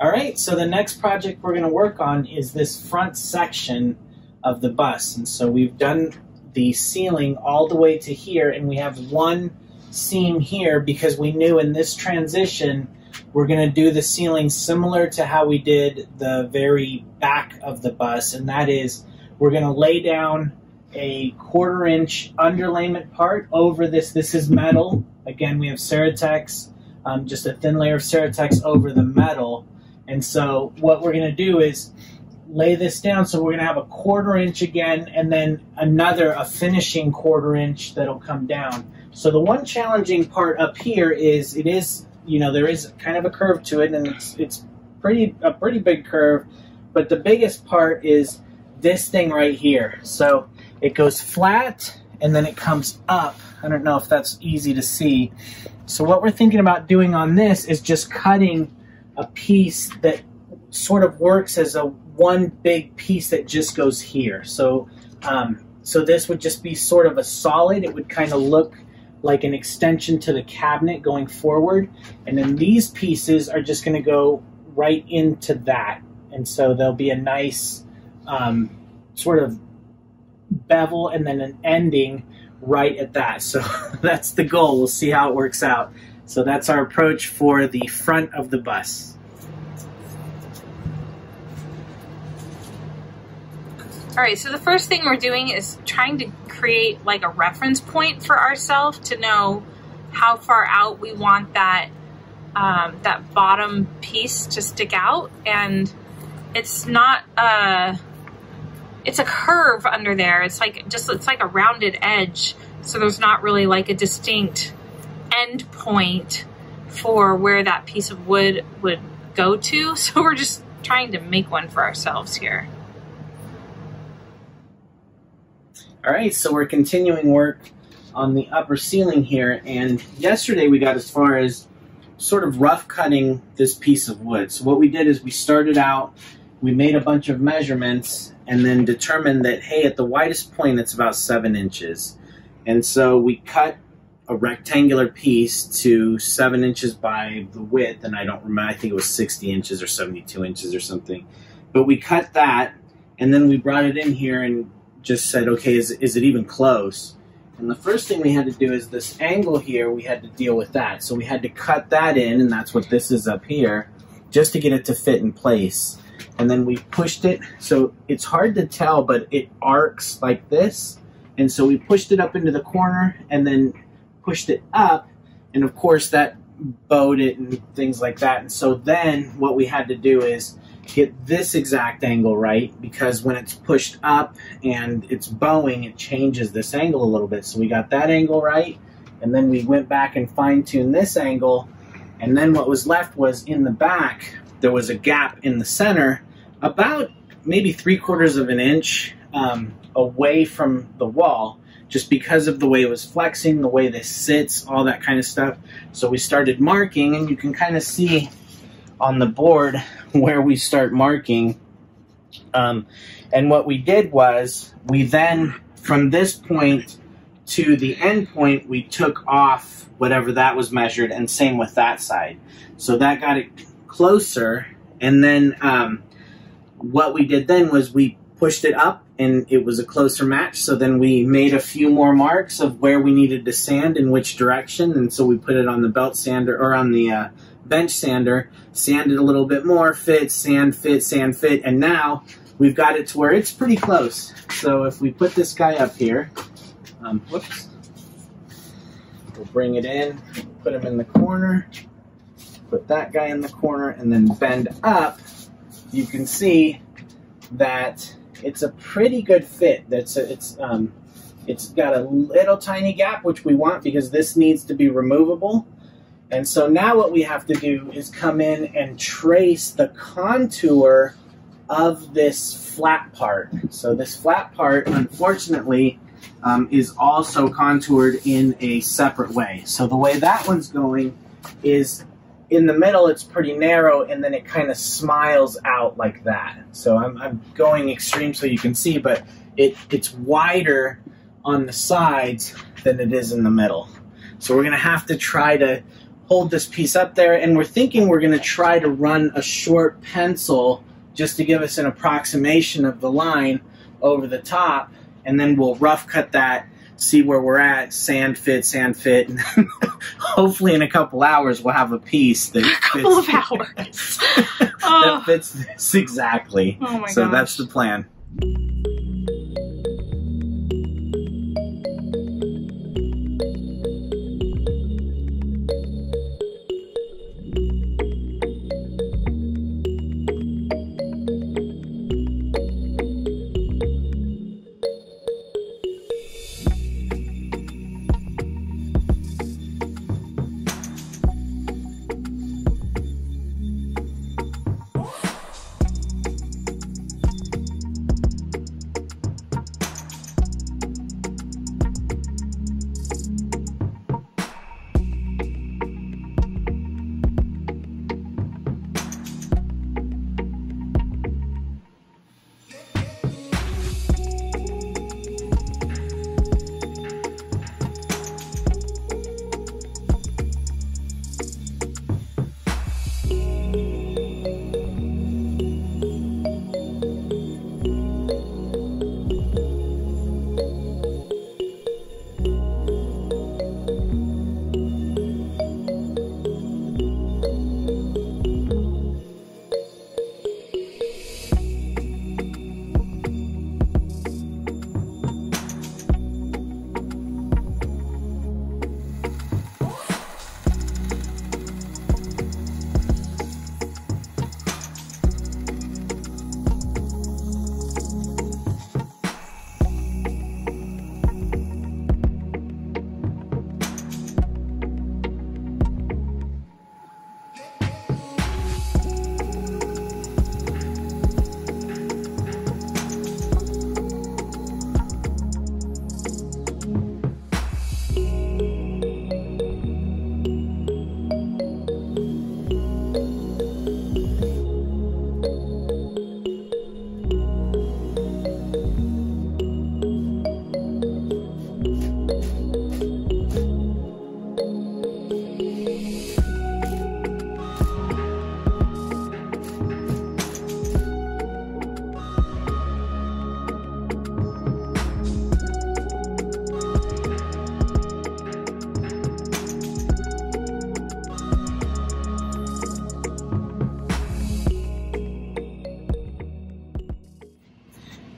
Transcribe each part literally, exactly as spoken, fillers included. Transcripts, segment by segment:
All right, so the next project we're going to work on is this front section of the bus. And so we've done the ceiling all the way to here, and we have one seam here because we knew in this transition we're going to do the ceiling similar to how we did the very back of the bus, and that is we're going to lay down a quarter inch underlayment part over this. This is metal. Again, we have Cerotex, um, just a thin layer of Cerotex over the metal. And so what we're going to do is lay this down. So we're going to have a quarter inch again, and then another, a finishing quarter inch that'll come down. So the one challenging part up here is it is, you know, there is kind of a curve to it, and it's, it's pretty a pretty big curve. But the biggest part is this thing right here. So it goes flat and then it comes up. I don't know if that's easy to see. So what we're thinking about doing on this is just cutting a piece that sort of works as a one big piece that just goes here. So, um, so this would just be sort of a solid. It would kind of look like an extension to the cabinet going forward. And then these pieces are just gonna go right into that. And so there'll be a nice um, sort of bevel and then an ending right at that. So that's the goal. We'll see how it works out. So that's our approach for the front of the bus. All right, so the first thing we're doing is trying to create like a reference point for ourselves to know how far out we want that, um, that bottom piece to stick out. And it's not a, it's a curve under there. It's like just, it's like a rounded edge. So there's not really like a distinct end point for where that piece of wood would go to. So we're just trying to make one for ourselves here. All right, so we're continuing work on the upper ceiling here. And yesterday we got as far as sort of rough cutting this piece of wood. So what we did is we started out, we made a bunch of measurements and then determined that, hey, at the widest point, it's about seven inches. And so we cut a rectangular piece to seven inches by the width, and I don't remember, I think it was sixty inches or seventy-two inches or something. But we cut that, and then we brought it in here and just said, okay, is, is it even close? And the first thing we had to do is this angle here, we had to deal with that. So we had to cut that in, and that's what this is up here, just to get it to fit in place. And then we pushed it, so it's hard to tell, but it arcs like this. And so we pushed it up into the corner, and then pushed it up, and of course that bowed it and things like that. And so then what we had to do is get this exact angle right, because when it's pushed up and it's bowing, it changes this angle a little bit. So we got that angle right, and then we went back and fine-tuned this angle, and then what was left was in the back there was a gap in the center about maybe three quarters of an inch um, away from the wall, just because of the way it was flexing, the way this sits, all that kind of stuff. So we started marking, and you can kind of see on the board where we start marking. Um, and what we did was we then, from this point to the end point, we took off whatever that was measured, and same with that side. So that got it closer. And then um, what we did then was we pushed it up, and it was a closer match. So then we made a few more marks of where we needed to sand in which direction. And so we put it on the belt sander, or on the uh, bench sander, sanded a little bit more, fit, sand, fit, sand, fit. And now we've got it to where it's pretty close. So if we put this guy up here, um, whoops, we'll bring it in, put him in the corner, put that guy in the corner, and then bend up, you can see that it's a pretty good fit. That's a, it's um, it's got a little tiny gap, which we want because this needs to be removable. And so now what we have to do is come in and trace the contour of this flat part. So this flat part, unfortunately, um, is also contoured in a separate way. So the way that one's going is in the middle, it's pretty narrow, and then it kind of smiles out like that. So I'm, I'm going extreme so you can see, but it, it's wider on the sides than it is in the middle. So we're going to have to try to hold this piece up there, and we're thinking we're going to try to run a short pencil just to give us an approximation of the line over the top, and then we'll rough cut that, see where we're at, sand fit, sand fit, and then hopefully in a couple hours we'll have a piece that fits, a couple of hours. Oh. That fits this exactly. Oh my so gosh. That's the plan.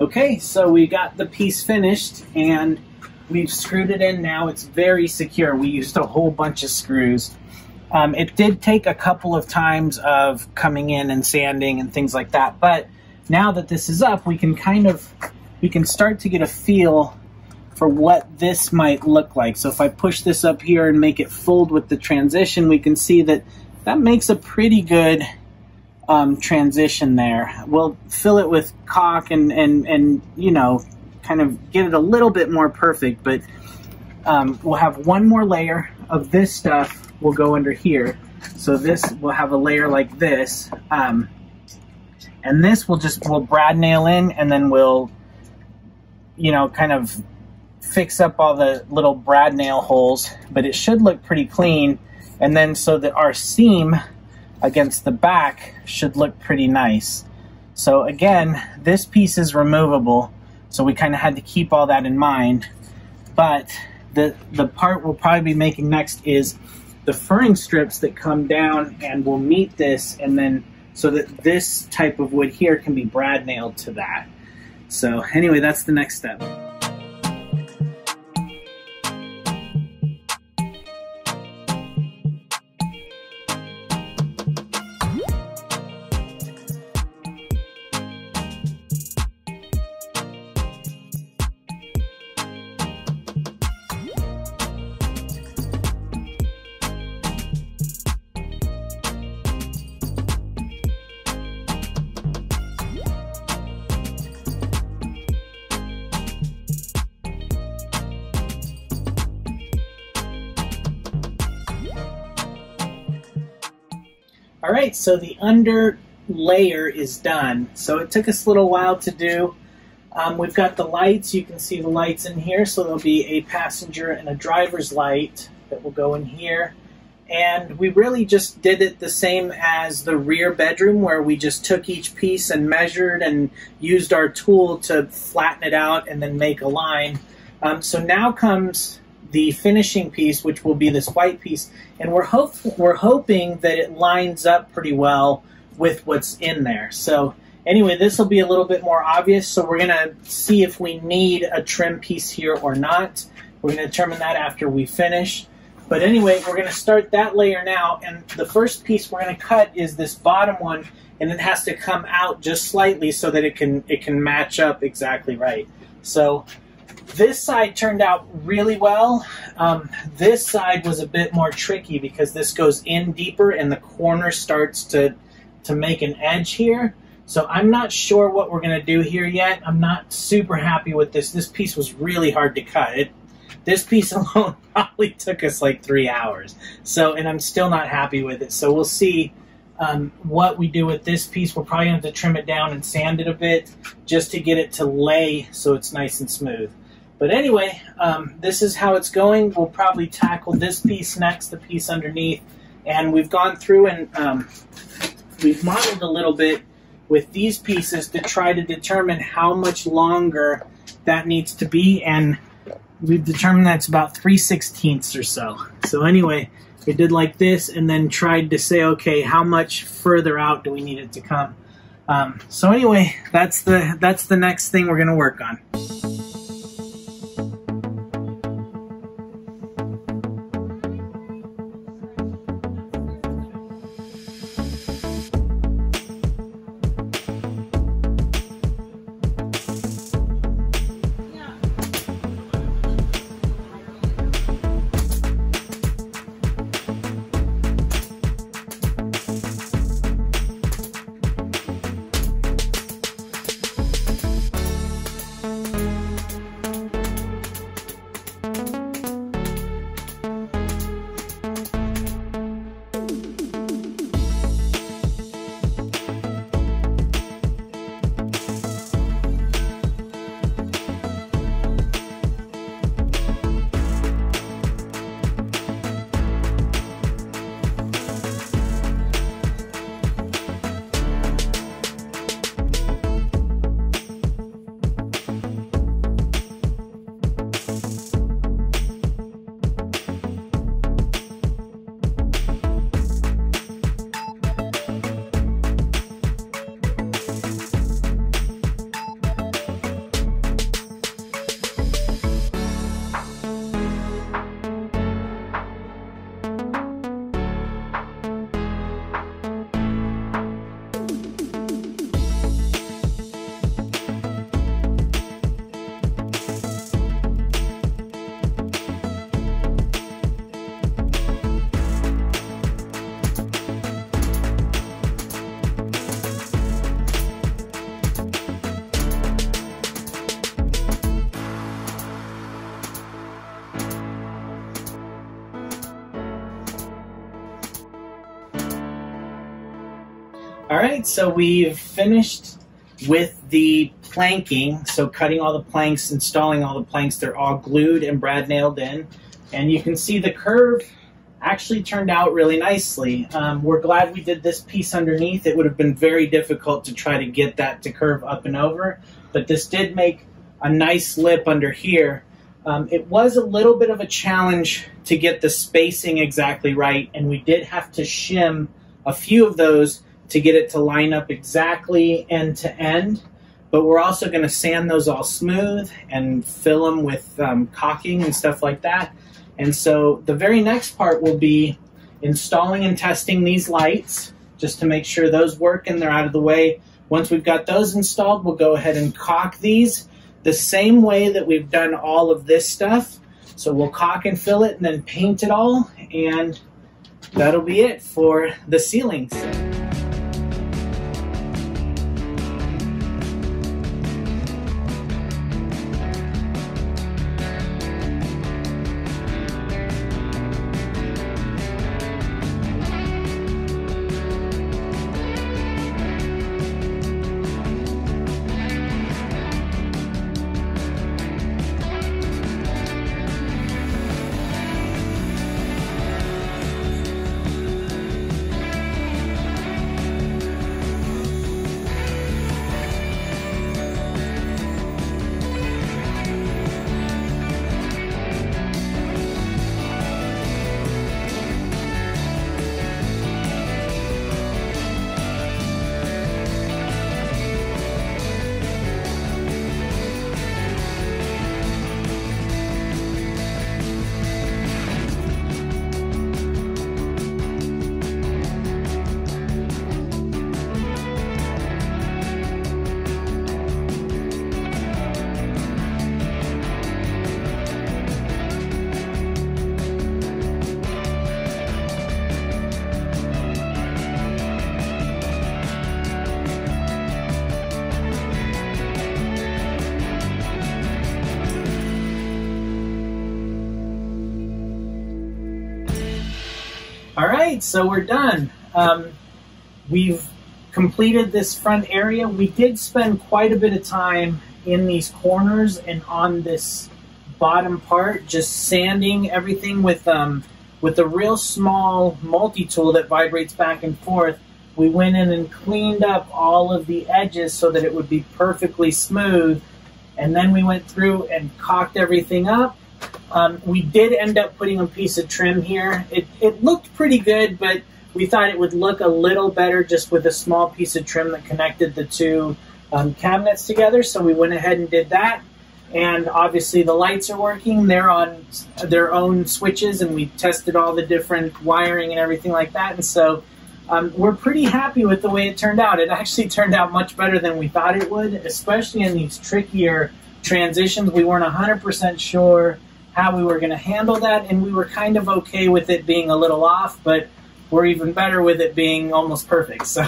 Okay, so we got the piece finished and we've screwed it in now. It's very secure. We used a whole bunch of screws. Um, it did take a couple of times of coming in and sanding and things like that, but now that this is up, we can kind of, we can start to get a feel for what this might look like. So if I push this up here and make it fold with the transition, we can see that that makes a pretty good Um, transition there. We'll fill it with caulk and, and, and, you know, kind of get it a little bit more perfect, but um, we'll have one more layer of this stuff will go under here. So this will have a layer like this. Um, and this will just, we'll brad nail in, and then we'll, you know, kind of fix up all the little brad nail holes, but it should look pretty clean. And then so that our seam against the back should look pretty nice. So again, this piece is removable, so we kind of had to keep all that in mind. But the, the part we'll probably be making next is the furring strips that come down and will meet this, and then so that this type of wood here can be brad nailed to that. So anyway, that's the next step. All right, so the under layer is done. So it took us a little while to do. Um, we've got the lights. You can see the lights in here. So there'll be a passenger and a driver's light that will go in here. And we really just did it the same as the rear bedroom, where we just took each piece and measured and used our tool to flatten it out and then make a line. Um, so now comes the finishing piece, which will be this white piece. And we're, hope we're hoping that it lines up pretty well with what's in there. So anyway, this will be a little bit more obvious. So we're gonna see if we need a trim piece here or not. We're gonna determine that after we finish. But anyway, we're going to start that layer now, and the first piece we're going to cut is this bottom one, and it has to come out just slightly so that it can it can match up exactly right. So this side turned out really well. Um, this side was a bit more tricky because this goes in deeper and the corner starts to, to make an edge here. So I'm not sure what we're going to do here yet. I'm not super happy with this. This piece was really hard to cut. It, This piece alone probably took us like three hours. So, and I'm still not happy with it. So we'll see um, what we do with this piece. We're probably going to have to trim it down and sand it a bit just to get it to lay so it's nice and smooth. But anyway, um, this is how it's going. We'll probably tackle this piece next, the piece underneath. And we've gone through and um, we've modeled a little bit with these pieces to try to determine how much longer that needs to be, and we've determined that's about three sixteenths or so. So anyway, we did like this and then tried to say, okay, how much further out do we need it to come? Um, so anyway, that's the, that's the next thing we're gonna work on. All right, so we've finished with the planking. So cutting all the planks, installing all the planks, they're all glued and brad nailed in. And you can see the curve actually turned out really nicely. Um, we're glad we did this piece underneath. It would have been very difficult to try to get that to curve up and over, but this did make a nice lip under here. Um, it was a little bit of a challenge to get the spacing exactly right, and we did have to shim a few of those to get it to line up exactly end to end. But we're also gonna sand those all smooth and fill them with um, caulking and stuff like that. And so the very next part will be installing and testing these lights just to make sure those work and they're out of the way. Once we've got those installed, we'll go ahead and caulk these the same way that we've done all of this stuff. So we'll caulk and fill it and then paint it all, and that'll be it for the ceilings. All right, so we're done. Um, we've completed this front area. We did spend quite a bit of time in these corners and on this bottom part, just sanding everything with um, with a real small multi-tool that vibrates back and forth. We went in and cleaned up all of the edges so that it would be perfectly smooth. And then we went through and caulked everything up. Um, we did end up putting a piece of trim here. It, it looked pretty good, but we thought it would look a little better just with a small piece of trim that connected the two um, cabinets together. So we went ahead and did that. And obviously the lights are working. They're on their own switches, and we tested all the different wiring and everything like that. And so um, we're pretty happy with the way it turned out. It actually turned out much better than we thought it would, especially in these trickier transitions. We weren't one hundred percent sure how we were going to handle that, and we were kind of okay with it being a little off, but we're even better with it being almost perfect. So,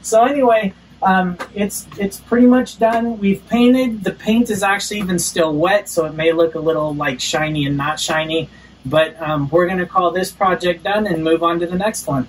so anyway, Um, it's it's pretty much done. We've painted. The paint is actually even still wet, so it may look a little like shiny and not shiny. But um, we're going to call this project done and move on to the next one.